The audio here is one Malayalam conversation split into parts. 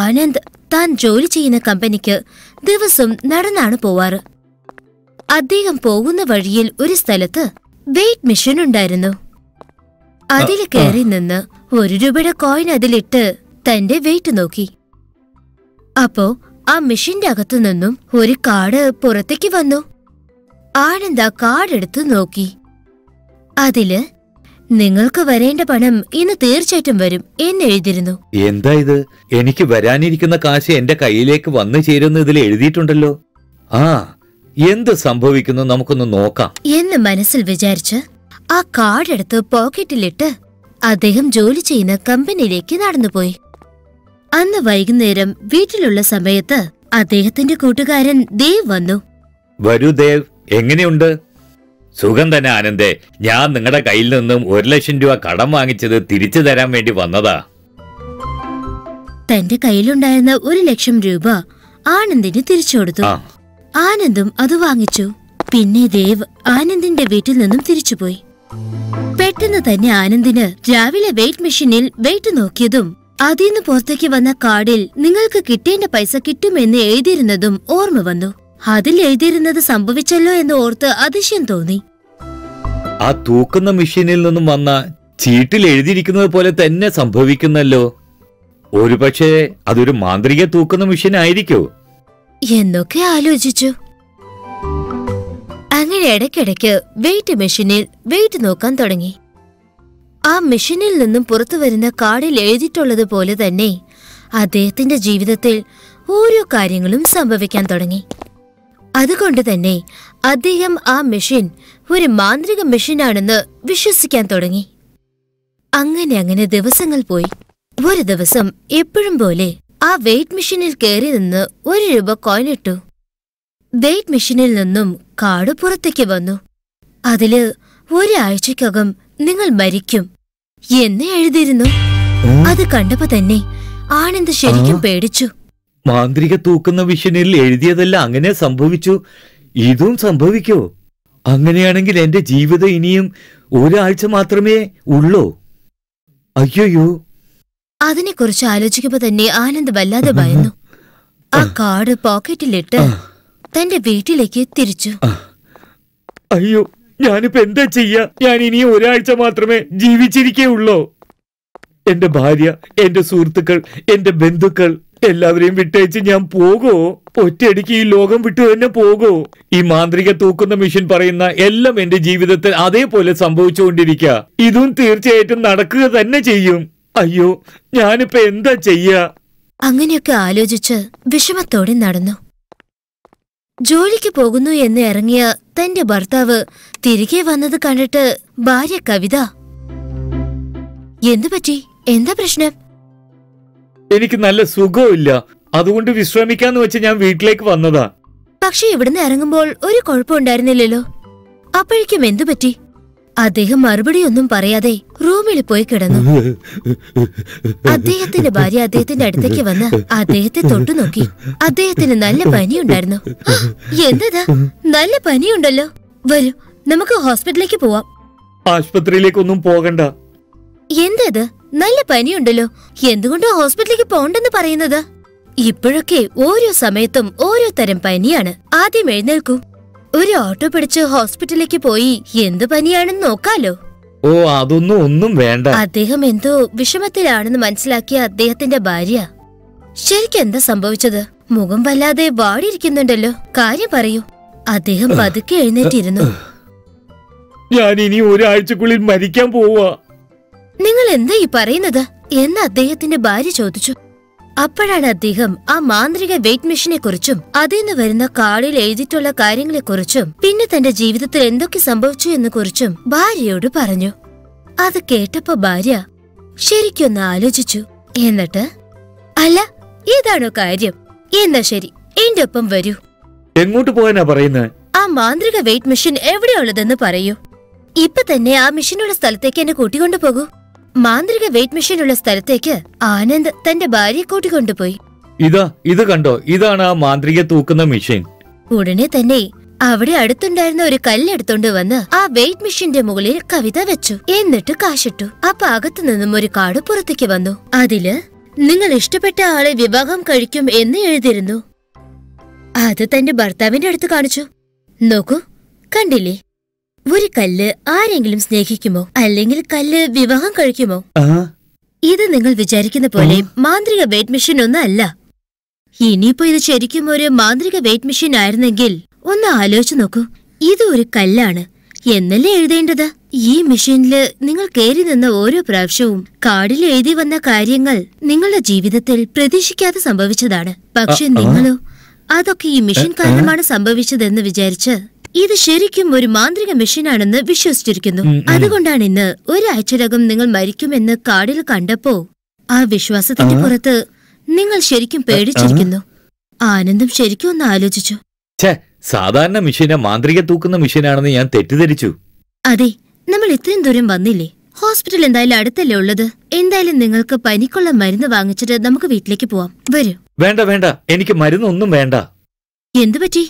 ആനന്ദ് താൻ ജോലി ചെയ്യുന്ന കമ്പനിക്ക് ദിവസം നടന്നാണ് പോവാറ്. അദ്ദേഹം പോകുന്ന വഴിയിൽ ഒരു സ്ഥലത്ത് വെയിറ്റ് മെഷീൻ ഉണ്ടായിരുന്നു. അതിൽ കയറി നിന്ന് 1 രൂപയുടെ കോയിൻ അതിലിട്ട് തന്റെ വെയിറ്റ് നോക്കി. അപ്പോ ആ മെഷീന്റെ അകത്തു നിന്നും ഒരു കാർഡ് പുറത്തേക്ക് വന്നു. ആനന്ദ് ആ കാർഡ് എടുത്ത് നോക്കി. അതില് നിങ്ങൾക്ക് വരേണ്ട പണം ഇന്ന് തീർച്ചയായിട്ടും വരും എന്നെഴുതിയിരുന്നു. എന്താ ഇത്? എനിക്ക് വരാനിരിക്കുന്ന കാശ് എന്റെ കയ്യിലേക്ക് വന്നു ചേരുന്നു ഇതിൽ എഴുതിയിട്ടുണ്ടല്ലോ. ആ, എന്ത് സംഭവിക്കുന്നു നമുക്കൊന്ന് നോക്കാം എന്ന് മനസ്സിൽ വിചാരിച്ച് ആ കാർഡ് എടുത്ത് പോക്കറ്റിലിട്ട് അദ്ദേഹം ജോലി ചെയ്യുന്ന കമ്പനിയിലേക്ക് നടന്നുപോയി. അന്ന് വൈകുന്നേരം വീട്ടിലുള്ള സമയത്ത് അദ്ദേഹത്തിന്റെ കൂട്ടുകാരൻ ദേവ് വന്നു. വരൂ ദേവ്, എങ്ങനെയുണ്ട്? സുഖം തന്നെ ആനന്ദേ, ഞാൻ നിങ്ങളുടെ കയ്യിൽ നിന്നും 1 ലക്ഷം രൂപ കടം വാങ്ങിച്ചത് തിരിച്ചു തരാൻ വേണ്ടി വന്നതാ. തന്റെ കയ്യിലുണ്ടായിരുന്ന 1 ലക്ഷം രൂപ ആനന്ദിന് തിരിച്ചു കൊടുത്തു. ആനന്ദും അത് വാങ്ങിച്ചു. പിന്നെ ദേവ് ആനന്ദിന്റെ വീട്ടിൽ നിന്നും തിരിച്ചുപോയി. പെട്ടെന്ന് തന്നെ ആനന്ദിന് രാവിലെ വെയിറ്റ് മെഷീനിൽ വെയിറ്റ് നോക്കിയതും അതിന്ന് പുറത്തേക്ക് വന്ന കാർഡിൽ നിങ്ങൾക്ക് കിട്ടേണ്ട പൈസ കിട്ടുമെന്ന് എഴുതിയിരുന്നതും ഓർമ്മ വന്നു. അതിൽ എഴുതിയിരുന്നത് സംഭവിച്ചല്ലോ എന്ന് ഓർത്ത് അതിശയം തോന്നി. ആ തൂക്കുന്ന മെഷീനിൽ നിന്നും വന്ന ചീട്ടിൽ എഴുതിയിരിക്കുന്നത് പോലെ തന്നെ സംഭവിക്കുന്നല്ലോ. ഒരുപക്ഷേ അതൊരു മാന്ത്രിക തൂക്കുന്ന മെഷീൻ ആയിരിക്കോ എന്നൊക്കെ ആലോചിച്ചു. അങ്ങനെ ഇടയ്ക്കിടയ്ക്ക് വെയിറ്റ് മെഷീനിൽ വെയിറ്റ് നോക്കാൻ തുടങ്ങി. ആ മെഷീനിൽ നിന്നും പുറത്തു വരുന്ന കാർഡിൽ എഴുതിയിട്ടുള്ളത് പോലെ തന്നെ അദ്ദേഹത്തിന്റെ ജീവിതത്തിൽ ഓരോ കാര്യങ്ങളും സംഭവിക്കാൻ തുടങ്ങി. അതുകൊണ്ട് തന്നെ അദ്ദേഹം ആ മെഷീൻ ഒരു മാന്ത്രിക മെഷീനാണെന്ന് വിശ്വസിക്കാൻ തുടങ്ങി. അങ്ങനെ അങ്ങനെ ദിവസങ്ങൾ പോയി. ഒരു ദിവസം എപ്പോഴും പോലെ ആ വെയിറ്റ് മെഷീനിൽ കയറി നിന്ന് 1 രൂപ കോയിൻ ഇട്ടു. വെയിറ്റ് മെഷീനിൽ നിന്നും കാർഡ് പുറത്തേക്ക് വന്നു. അതില് 1 ആഴ്ചക്കകം നിങ്ങൾ മരിക്കും എന്ന് എഴുതിയിരുന്നു. അത് കണ്ടപ്പോ തന്നെ ആനന്ദ് ശരിക്കും പേടിച്ചു. മാന്ത്രിക തൂക്കുന്ന മെഷീനിൽ എഴുതിയതെല്ലാം അങ്ങനെ സംഭവിച്ചു, ഇതും സംഭവിക്കോ? അങ്ങനെയാണെങ്കിൽ എന്റെ ജീവിതം ഇനിയും 1 ആഴ്ച മാത്രമേ ഉള്ളൂ. അയ്യോയ്യോ. അതിനെക്കുറിച്ച് ആലോചിക്കുമ്പോ തന്നെ ആനന്ദ് വല്ലാതെ ഭയന്നു. ആ കാർഡ് പോക്കറ്റിലിട്ട് തന്റെ വീട്ടിലേക്ക് തിരിച്ചു. അയ്യോ, ഞാനിപ്പോ എന്താ ചെയ്യാ? ഞാൻ ഇനിയും 1 ആഴ്ച മാത്രമേ ജീവിച്ചിരിക്കുള്ളൂ. എന്റെ ഭാര്യ, എന്റെ സുഹൃത്തുക്കൾ, എന്റെ ബന്ധുക്കൾ എല്ലാവരെയും വിട്ടയച്ച് ഞാൻ പോകോ? ഒറ്റയടിക്ക് ഈ ലോകം വിട്ടു തന്നെ പോകോ? ഈ മാന്ത്രിക തൂക്കുന്ന മെഷീൻ പറയുന്ന എല്ലാം എന്റെ ജീവിതത്തിൽ അതേപോലെ സംഭവിച്ചുകൊണ്ടിരിക്കുക. ഇതും തീർച്ചയായിട്ടും നടക്കുക തന്നെ ചെയ്യും. അയ്യോ, ഞാനിപ്പോ എന്താ ചെയ്യാ? അങ്ങനെയൊക്കെ ആലോചിച്ച് വിഷമത്തോടെ നടന്നു. ജോലിക്ക് പോകുന്നു എന്ന് ഇറങ്ങിയ തന്റെ ഭർത്താവ് തിരികെ വന്നത് കണ്ടിട്ട് ഭാര്യ കവിത, എന്തുപറ്റി? എന്താ പ്രശ്നം? എനിക്ക് നല്ല സുഖമില്ല, അതുകൊണ്ട് വിശ്രമിക്കാന്ന് വെച്ച് ഞാൻ വീട്ടിലേക്ക് വന്നതാ. പക്ഷെ ഇവിടുന്ന് ഇറങ്ങുമ്പോൾ ഒരു കുഴപ്പമുണ്ടായിരുന്നില്ലല്ലോ, അപ്പോഴേക്കും എന്തു പറ്റി? അദ്ദേഹം മറുപടിയൊന്നും പറയാതെ റൂമിൽ പോയി കിടന്നു. അദ്ദേഹത്തിന്റെ ഭാര്യ അദ്ദേഹത്തിന്റെ അടുത്തേക്ക് വന്ന് അദ്ദേഹത്തെ തൊട്ടു നോക്കി. അദ്ദേഹത്തിന് നല്ല പനിയുണ്ടായിരുന്നു. എന്താ, നല്ല പനിയുണ്ടല്ലോ, വരൂ നമുക്ക് ഹോസ്പിറ്റലിലേക്ക് പോവാം. ആശുപത്രിയിലേക്കൊന്നും പോകണ്ട. എന്തത്, നല്ല പനിയുണ്ടല്ലോ, എന്തുകൊണ്ടോ ഹോസ്പിറ്റലിലേക്ക് പോണ്ടെന്ന് പറയുന്നത്? ഇപ്പോഴൊക്കെ ഓരോ സമയത്തും ഓരോ തരം പനിയാണ്. ആദ്യം എഴുന്നേൽക്കൂ, ഒരു ഓട്ടോ പിടിച്ച് ഹോസ്പിറ്റലിലേക്ക് പോയി എന്ത് പനിയാണെന്ന് നോക്കാലോ. ഓ, അതൊന്നും ഒന്നും വേണ്ട. അദ്ദേഹം എന്തോ വിഷമത്തിലാണെന്ന് മനസ്സിലാക്കിയ അദ്ദേഹത്തിന്റെ ഭാര്യ, ശരിക്കെന്താ സംഭവിച്ചത്? മുഖം വല്ലാതെ വാടിയിരിക്കുന്നുണ്ടല്ലോ, കാര്യം പറയൂ. അദ്ദേഹം പതുക്കെ എഴുന്നേറ്റിരുന്നു. ഞാൻ ഇനി 1 ആഴ്ചക്കുള്ളിൽ മരിക്കാൻ പോവാ. നിങ്ങൾ എന്താ ഈ പറയുന്നത് എന്ന് അദ്ദേഹത്തിന്റെ ഭാര്യ ചോദിച്ചു. അപ്പോഴാണ് അദ്ദേഹം ആ മാന്ത്രിക വെയിറ്റ് മെഷീനെ കുറിച്ചും അതിന്ന് വരുന്ന കാർഡിൽ എഴുതിയിട്ടുള്ള കാര്യങ്ങളെക്കുറിച്ചും പിന്നെ തന്റെ ജീവിതത്തിൽ എന്തൊക്കെ സംഭവിച്ചു എന്നെ കുറിച്ചും ഭാര്യയോട് പറഞ്ഞു. അത് കേട്ടപ്പോ ഭാര്യ ശരിക്കൊന്ന് ആലോചിച്ചു. എന്നിട്ട്, അല്ല ഇതാണോ കാര്യം, എന്നാ ശരി എന്റെ ഒപ്പം വരൂ. എങ്ങോട്ട് പോകാനാ പറയുന്നത്? ആ മാന്ത്രിക വെയിറ്റ് മെഷീൻ എവിടെയുള്ളതെന്ന് പറയൂ. ഇപ്പൊ തന്നെ ആ മെഷീനുള്ള സ്ഥലത്തേക്ക് എന്നെ കൂട്ടിക്കൊണ്ടുപോകൂ. മാന്ത്രിക വെയിറ്റ് മെഷീനുള്ള സ്ഥലത്തേക്ക് ആനന്ദ് തന്റെ ഭാര്യയെ കൂട്ടിക്കൊണ്ടുപോയി. ഇതാ, ഇത് കണ്ടോ, ഇതാണ് ആ മാന്ത്രിക തൂക്കുന്ന മെഷീൻ. ഉടനെ തന്നെ അവിടെ അടുത്തുണ്ടായിരുന്ന ഒരു കല്ലെടുത്തോണ്ട് വന്ന് ആ വെയിറ്റ് മെഷീന്റെ മുകളിൽ കവിത വെച്ചു. എന്നിട്ട് കാശിട്ടു. അപ്പൊ അകത്തു നിന്നും ഒരു കാർഡ് പുറത്തേക്ക് വന്നു. അതില് നിങ്ങളിഷ്ടപ്പെട്ട ആളെ വിവാഹം കഴിക്കും എന്ന് എഴുതിയിരുന്നു. അത് തന്റെ ഭർത്താവിന്റെ അടുത്ത് കാണിച്ചു. നോക്കൂ, കണ്ടില്ലേ, ഒരു കല്ല് ആരെങ്കിലും സ്നേഹിക്കുമോ അല്ലെങ്കിൽ കല്ല് വിവാഹം കഴിക്കുമോ? ഇത് നിങ്ങൾ വിചാരിക്കുന്ന പോലെ മാന്ത്രിക വെയിറ്റ് മെഷീൻ ഒന്നും അല്ല. ഇനിയിപ്പോ ഇത് ശരിക്കും ഒരു മാന്ത്രിക വെയിറ്റ് മെഷീൻ ആയിരുന്നെങ്കിൽ ഒന്ന് ആലോചിച്ചു നോക്കൂ. ഇത് ഒരു കല്ലാണ് എന്നല്ലേ എഴുതേണ്ടത്? ഈ മെഷീനില് നിങ്ങൾ കയറി നിന്ന ഓരോ പ്രാവശ്യവും കാർഡിൽ എഴുതി വന്ന കാര്യങ്ങൾ നിങ്ങളുടെ ജീവിതത്തിൽ പ്രതീക്ഷിക്കാതെ സംഭവിച്ചതാണ്. പക്ഷെ നിങ്ങളോ അതൊക്കെ ഈ മെഷീൻ കാരണമാണ് സംഭവിച്ചതെന്ന് വിചാരിച്ച് ഇത് ശരിക്കും ഒരു മാന്ത്രിക മെഷീനാണെന്ന് വിശ്വസിച്ചിരിക്കുന്നു. അതുകൊണ്ടാണ് ഇന്ന് ഒരാഴ്ചരകം നിങ്ങൾ മരിക്കുമെന്ന് കാർഡിൽ കണ്ടപ്പോ ആ വിശ്വാസത്തിന്റെ പുറത്ത് നിങ്ങൾ ശരിക്കും പേടിച്ചിരിക്കുന്നു. ആനന്ദം ശരിക്കും ഒന്ന് ആലോചിച്ചു. സാധാരണ മെഷീനെ മാന്ത്രിക തൂക്കുന്ന മെഷീനാണെന്ന് ഞാൻ തെറ്റിദ്ധരിച്ചു. അതെ, നമ്മൾ ഇത്രയും ദൂരം വന്നില്ലേ? ഹോസ്പിറ്റൽ എന്തായാലും അടുത്തല്ലേ ഉള്ളത്. എന്തായാലും നിങ്ങൾക്ക് പനിക്കുള്ള മരുന്ന് വാങ്ങിച്ചിട്ട് നമുക്ക് വീട്ടിലേക്ക് പോവാം. വരൂ. വേണ്ട വേണ്ട, എനിക്ക് മരുന്നൊന്നും വേണ്ട. എന്തുപറ്റി?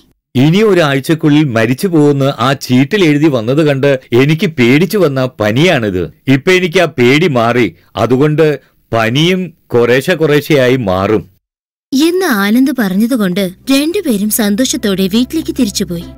ഇനി ഒരാഴ്ചക്കുള്ളിൽ മരിച്ചു പോകുന്ന ആ ചീട്ടിൽ എഴുതി വന്നത് കണ്ട് എനിക്ക് പേടിച്ചു വന്ന പനിയാണിത്. ഇപ്പൊ എനിക്ക് ആ പേടി മാറി, അതുകൊണ്ട് പനിയും കുറേശ്ശെ കുറേശ്ശെയായി മാറും എന്ന് ആനന്ദ് പറഞ്ഞതുകൊണ്ട് രണ്ടുപേരും സന്തോഷത്തോടെ വീട്ടിലേക്ക് തിരിച്ചുപോയി.